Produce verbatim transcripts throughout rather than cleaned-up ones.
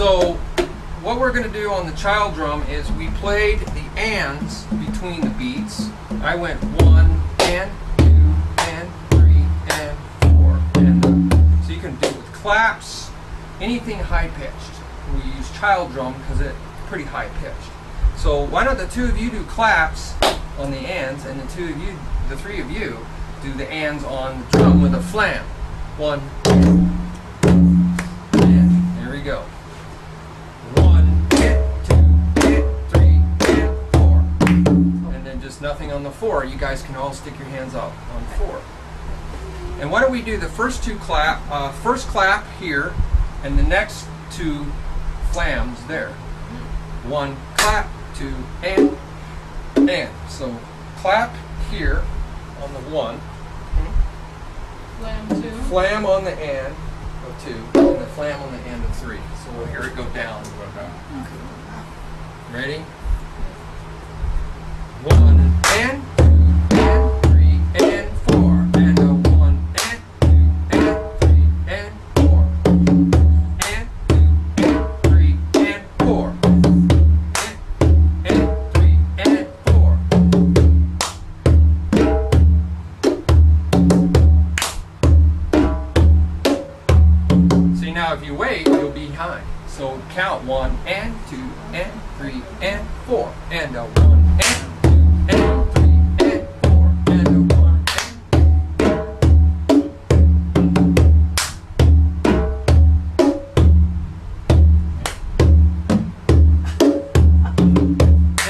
So what we're going to do on the child drum is we played the ands between the beats. I went one and two and three and four and up. So you can do it with claps, anything high pitched. We use child drum because it's pretty high pitched. So why don't the two of you do claps on the ands, and the two of you, the three of you, do the ands on the drum with a flam. One, and there we go. One, and two, and three, and four. And then just nothing on the four. You guys can all stick your hands up on four. And why don't we do the first two clap, uh, first clap here, and the next two flams there. One, clap, two, and. And so clap here on the one, flam two, flam on the and of two, and the flam on the and of three. So we'll hear it go down. Okay. Ready? One and two and three and four and a one and two and three and four and two and three and four. If you wait, you'll be high. So count one and two and three and four and a one and two and three and four and a one and two and three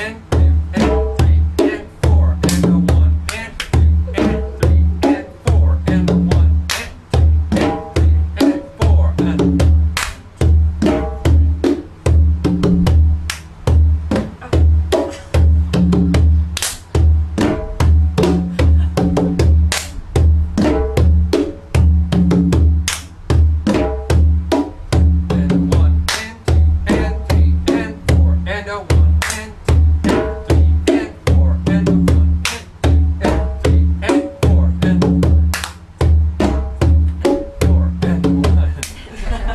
and four and a one and two and three and four and a one and two and three and four and.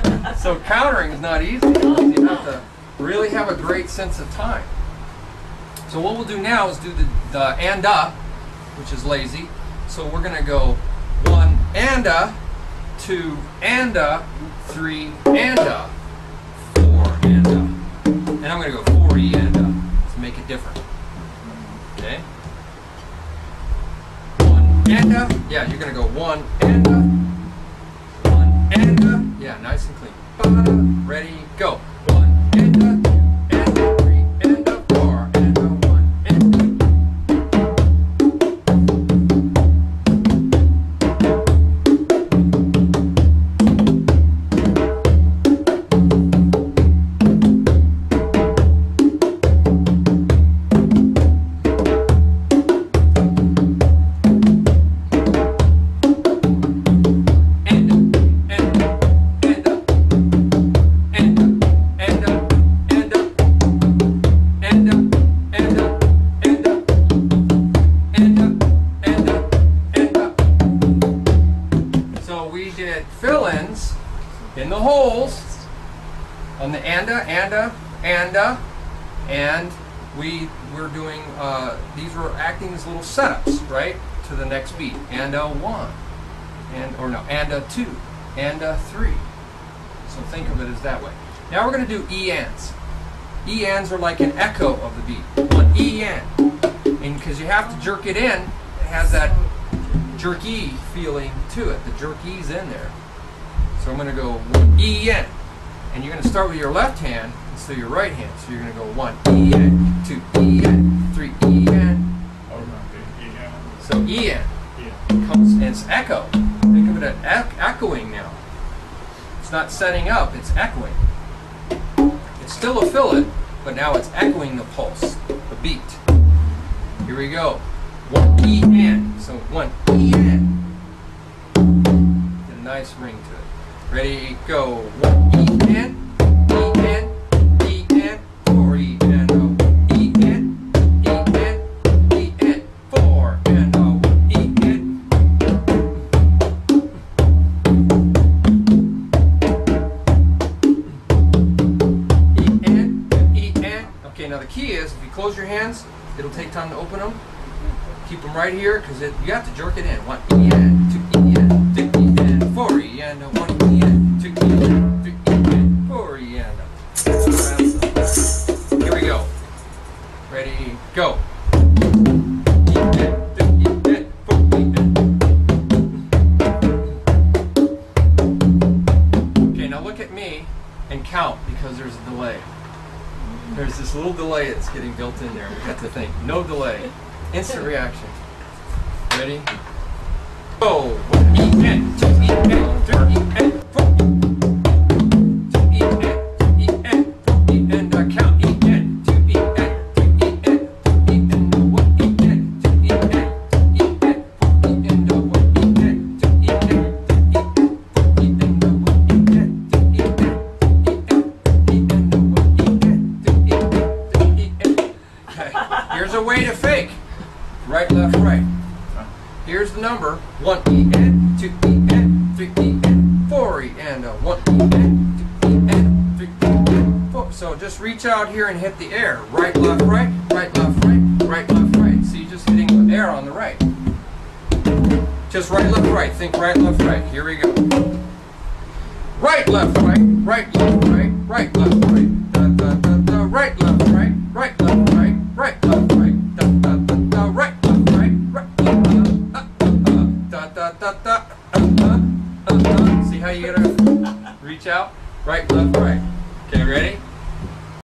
So countering is not easy. You have to really have a great sense of time. So what we'll do now is do the, the and a, which is lazy. So we're going to go one and a, two and a, three and a, four and a. And I'm going to go four e and a to make it different. Okay? One and a. Yeah, you're going to go one and a, one and a. Yeah, nice and clean. Ready, go. One and a two and a three and a four and a one and in the holes on the anda, anda, anda, and we were doing, uh, these were acting as little setups, right, to the next beat. Anda one, and or no, anda two, anda three. So think of it as that way. Now we're going to do e ands. E ands are like an echo of the beat. One e and, and because you have to jerk it in, it has that jerky feeling to it. The jerky's in there. So I'm going to go one E N, and you're going to start with your left hand instead of your right hand. So you're going to go one E N, two E N, three E N. So E N comes and it's echo. Think of it as ec echoing now. It's not setting up; it's echoing. It's still a fillet, but now it's echoing the pulse, the beat. Here we go. One E N. So one E N. A nice ring to it. Ready, go. One E and, E and, E and, four E and a one E and, E and, E and, four and a one E and. close your hands, it'll take time to open them. Keep them right here, because you have to jerk it in. One E N, two E N, three E N, four E N, one E N, two E N, three E N, four E N. Here we go. Ready, go. Okay, now look at me and count, because there's a delay. There's this little delay that's getting built in there. We have to think. No delay. Instant reaction. Ready? Go! One, E, N, two, E, N, three, E, N, four, E, two, E, N, two, E, N, four, E, N, I count, E, N, two, E, N, two, E, N, two, E, N, one, E, N, two, E, N, two, E, N, four, E, N, one, E, N, two, E, N, two, E, N, four, E, N, one, E, N, two, E, N, two, E, N, two, E, N, one, E, N, two, E, N, two, E, N. Okay, here's a way to fake. Right, left, right. Here's the number. One E N, two E N, three E N, four E N, one E N, two E N, three E N, four. So just reach out here and hit the air. Right, left, right, right, left, right, right, left, right. See, just hitting the air on the right. Just right, left, right. Think right, left, right. Here we go. Right, left, right, right, left, right, right, left, right.